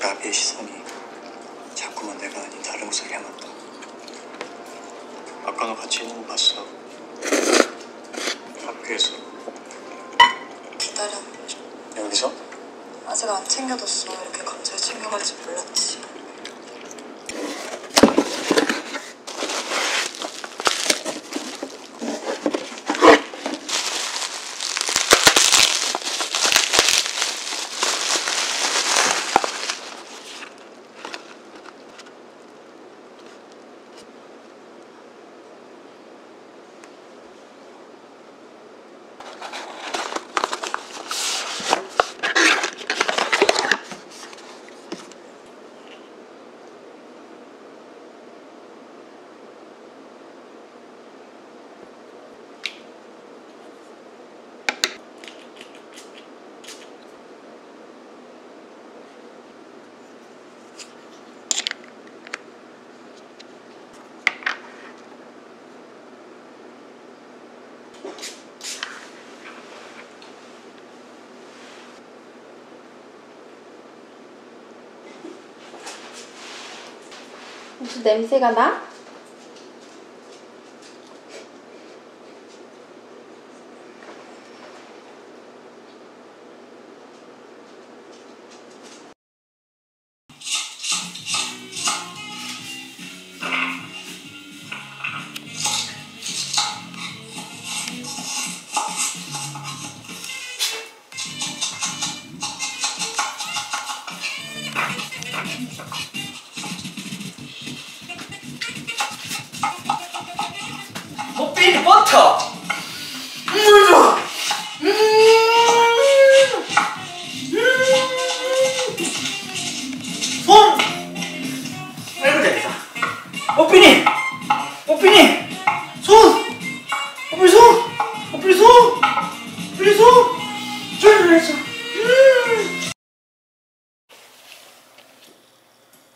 까비의 시선이 자꾸만 내가 아닌 다른 곳을 향한다. 아까 너 같이 있는 거 봤어. 학교에서. 기다려. 여기서? 아직 안 챙겨뒀어. 이렇게 갑자기 챙겨갈지 몰랐지. 무슨 냄새가 나?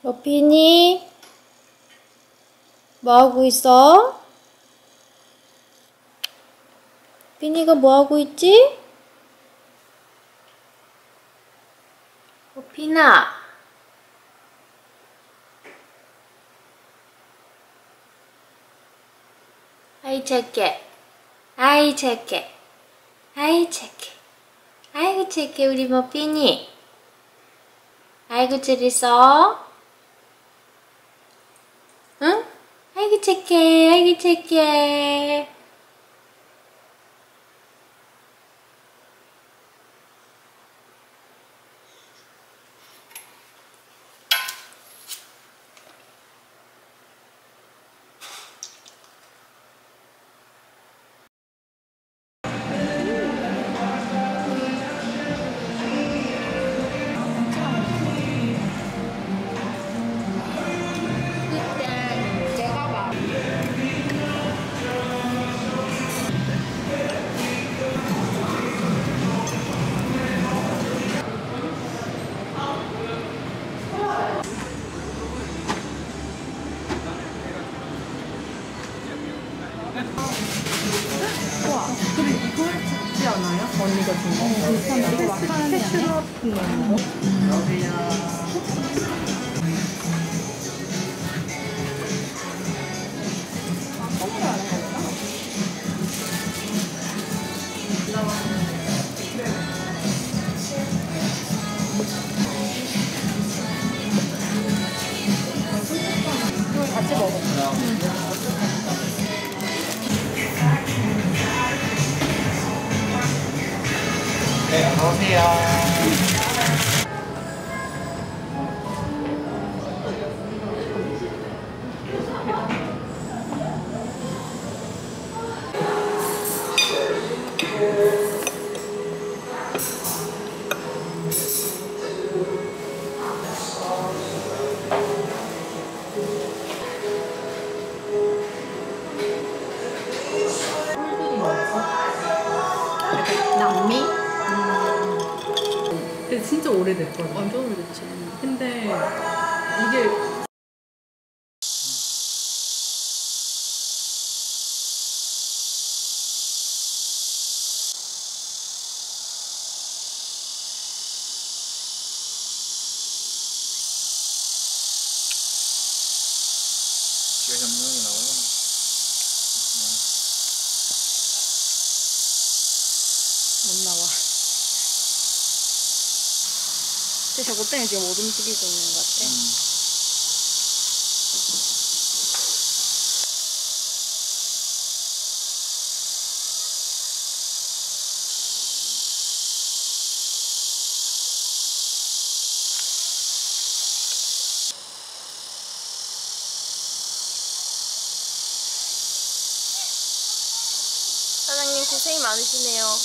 여빈이 뭐하고 있어? 빈이가 뭐하고 있지? 여빈아, 아이 착해, 아이 착해, 아이 착해, 아이고 착해 우리 머빈이. 아이고 재밌어. 응? 아이고 착해, 아이고 착해. 언니가 준 거. 이거 마카로니 아니야? 같이 먹어. 네, 어서오세요. 진짜 오래됐거든. 완전 오래됐지. 근데 이게 지연이 나오면 못 나와. 근데 저것 때문에 지금 못 움직이고 있는 것 같아. 사장님 고생이 많으시네요.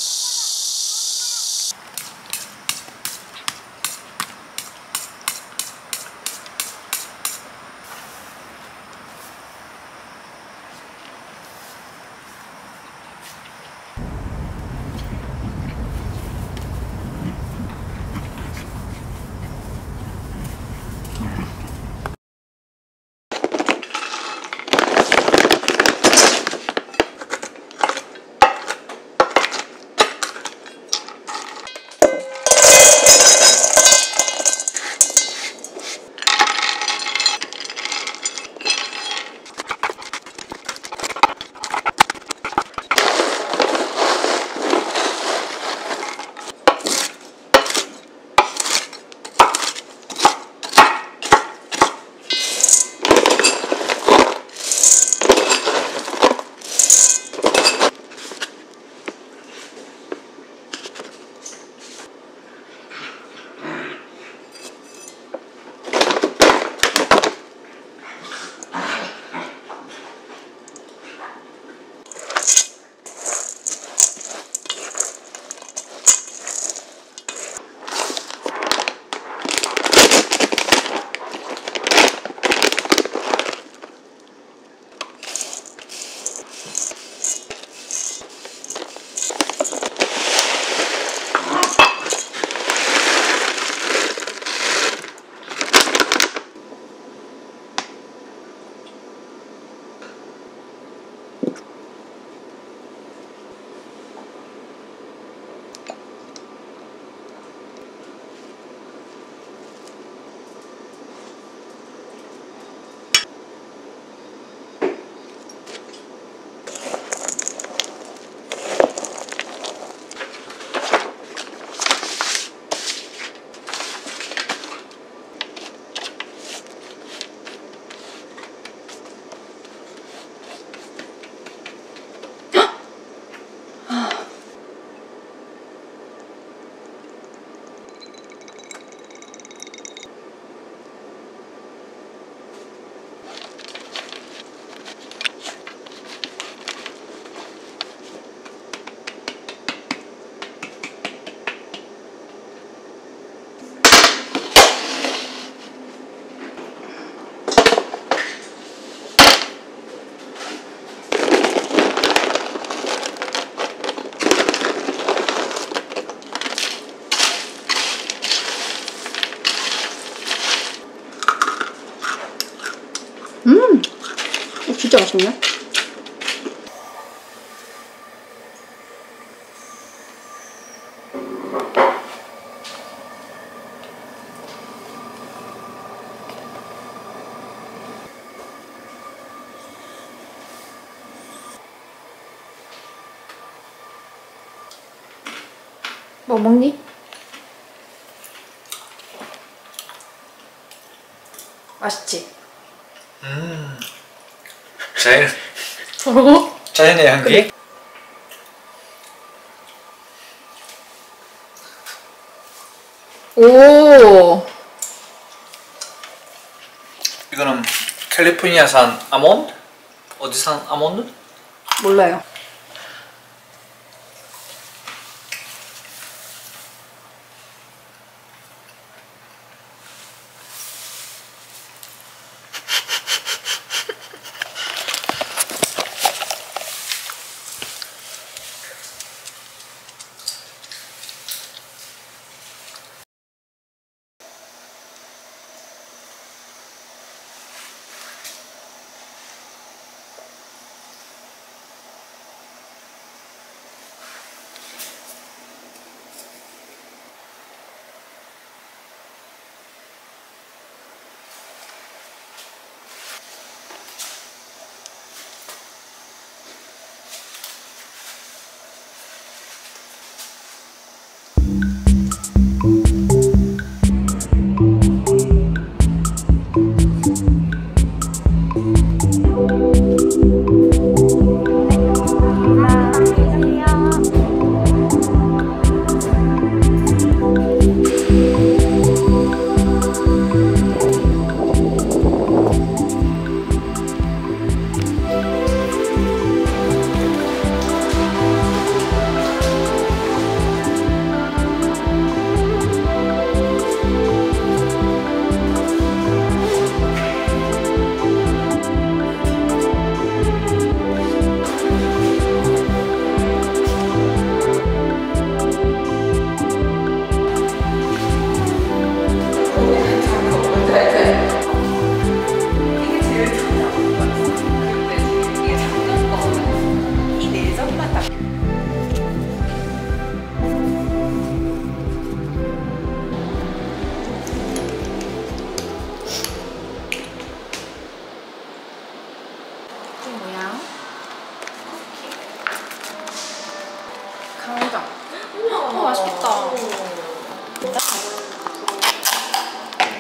진짜 맛있네. 뭐 먹니? 맛있지? 자연의 향기? 그래. 오, 이거는 캘리포니아산 아몬드? 어디산 아몬드? 몰라요.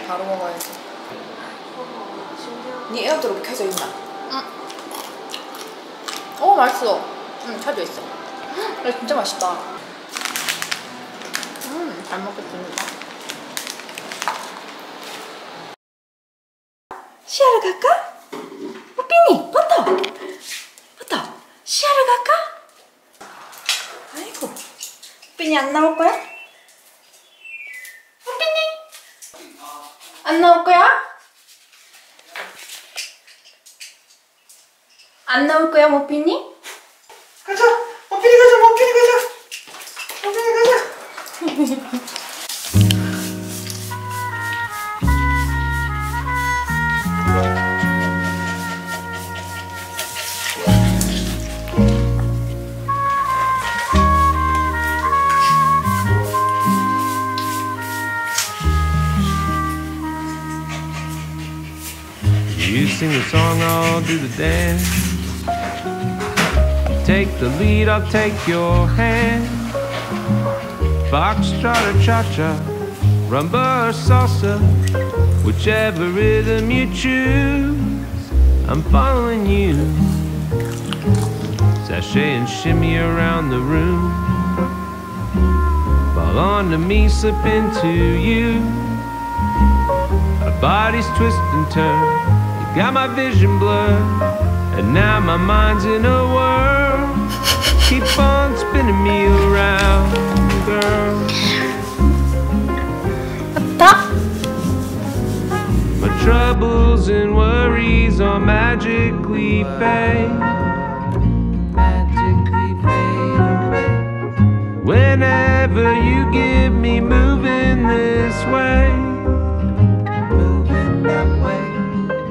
바로 먹어야지. 네 에어드롭 켜져 있나? 응. 오, 맛있어. 응, 켜져 있어. 야, 진짜 맛있다. 잘 먹겠습니다. 시야를 갈까? 뽀삐니, 버터! 버터! 시야를 갈까? 아이고, 뽀삐니 안 나올 거야? 안 나올 거야? 안 나올 거야, 모피니? 가자! 모피니 가자! 모피니 가자! 모피니 가자! You sing the song, I'll do the dance. Take the lead, I'll take your hand. Foxtrot or cha-cha, rumba or salsa, whichever rhythm you choose, I'm following you. Sashay and shimmy around the room, fall onto me, slip into you. Our bodies twist and turn, got my vision blurred, and now my mind's in a whirl. Keep on spinning me around, girl. My troubles and worries are magically fade, magically fade away. Whenever you give me moving this way.